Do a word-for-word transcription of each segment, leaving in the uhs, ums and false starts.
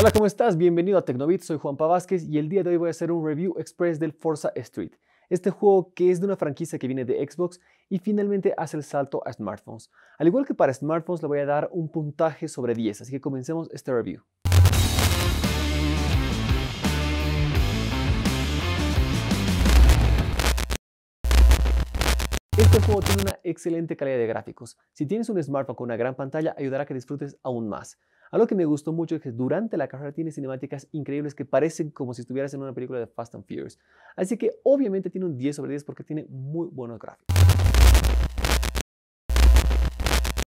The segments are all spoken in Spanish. Hola, ¿cómo estás? Bienvenido a Tecnovit, soy Juan Vázquez y el día de hoy voy a hacer un review express del Forza Street, este juego que es de una franquicia que viene de Xbox y finalmente hace el salto a smartphones. Al igual que para smartphones le voy a dar un puntaje sobre diez, así que comencemos este review. Este juego tiene una excelente calidad de gráficos. Si tienes un smartphone con una gran pantalla, ayudará a que disfrutes aún más. Algo que me gustó mucho es que durante la carrera tiene cinemáticas increíbles que parecen como si estuvieras en una película de Fast and Furious. Así que obviamente tiene un diez sobre diez porque tiene muy buenos gráficos.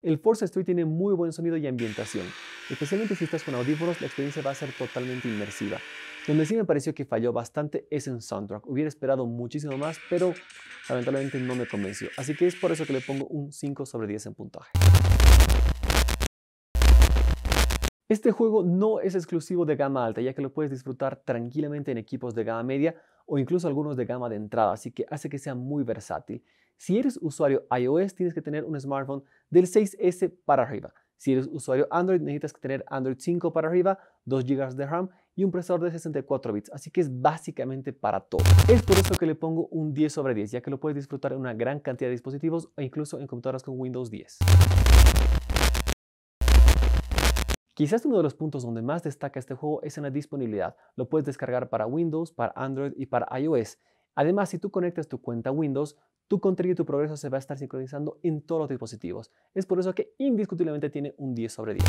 El Forza Street tiene muy buen sonido y ambientación. Especialmente si estás con audífonos, la experiencia va a ser totalmente inmersiva. Donde sí me pareció que falló bastante es en soundtrack. Hubiera esperado muchísimo más, pero lamentablemente no me convenció. Así que es por eso que le pongo un cinco sobre diez en puntaje. Este juego no es exclusivo de gama alta, ya que lo puedes disfrutar tranquilamente en equipos de gama media o incluso algunos de gama de entrada, así que hace que sea muy versátil. Si eres usuario iOS, tienes que tener un smartphone del seis ese para arriba. Si eres usuario Android, necesitas tener Android cinco para arriba, dos gigas de RAM y un procesador de sesenta y cuatro bits, así que es básicamente para todo. Es por eso que le pongo un diez sobre diez, ya que lo puedes disfrutar en una gran cantidad de dispositivos e incluso en computadoras con Windows diez. Quizás uno de los puntos donde más destaca este juego es en la disponibilidad. Lo puedes descargar para Windows, para Android y para iOS. Además, si tú conectas tu cuenta Windows, tu contenido y tu progreso se va a estar sincronizando en todos los dispositivos. Es por eso que indiscutiblemente tiene un diez sobre diez.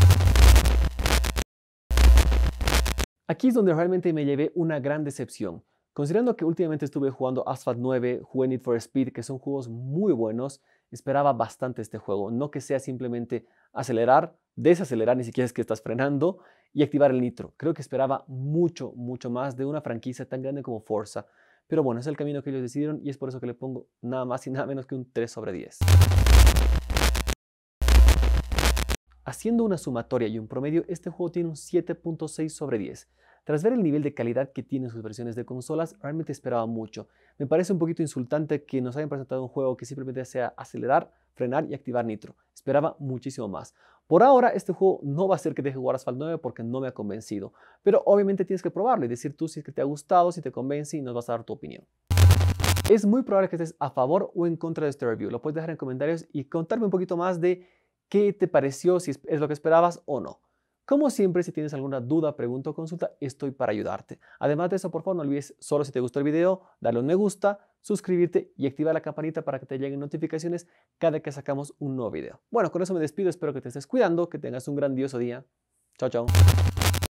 Aquí es donde realmente me llevé una gran decepción. Considerando que últimamente estuve jugando Asphalt nueve, jugué Need for Speed, que son juegos muy buenos, esperaba bastante este juego. No que sea simplemente acelerar, desacelerar, ni siquiera es que estás frenando, y activar el nitro. Creo que esperaba mucho, mucho más de una franquicia tan grande como Forza. Pero bueno, es el camino que ellos decidieron y es por eso que le pongo nada más y nada menos que un tres sobre diez. Haciendo una sumatoria y un promedio, este juego tiene un siete punto seis sobre diez. Tras ver el nivel de calidad que tienen sus versiones de consolas, realmente esperaba mucho. Me parece un poquito insultante que nos hayan presentado un juego que simplemente sea acelerar, frenar y activar nitro. Esperaba muchísimo más. Por ahora, este juego no va a ser que deje jugar Asphalt nueve porque no me ha convencido. Pero obviamente tienes que probarlo y decir tú si es que te ha gustado, si te convence y nos vas a dar tu opinión. Es muy probable que estés a favor o en contra de este review. Lo puedes dejar en comentarios y contarme un poquito más de qué te pareció, si es lo que esperabas o no. Como siempre, si tienes alguna duda, pregunta o consulta, estoy para ayudarte. Además de eso, por favor, no olvides, solo si te gustó el video, darle un me gusta, suscribirte y activar la campanita para que te lleguen notificaciones cada que sacamos un nuevo video. Bueno, con eso me despido, espero que te estés cuidando, que tengas un grandioso día. Chao, chao.